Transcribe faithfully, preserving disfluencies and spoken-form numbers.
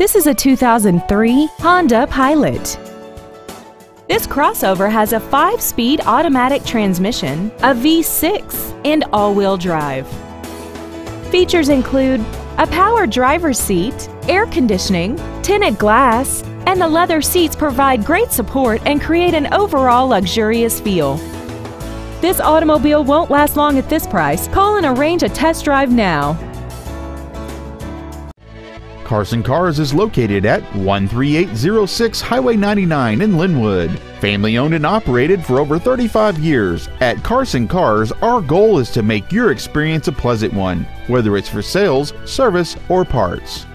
This is a two thousand three Honda Pilot. This crossover has a five-speed automatic transmission, a V six, and all-wheel drive. Features include a power driver's seat, air conditioning, tinted glass, and the leather seats provide great support and create an overall luxurious feel. This automobile won't last long at this price. Call and arrange a test drive now. Carson Cars is located at one three eight zero six Highway ninety-nine in Linwood. Family owned and operated for over thirty-five years. At Carson Cars, our goal is to make your experience a pleasant one, whether it's for sales, service, or parts.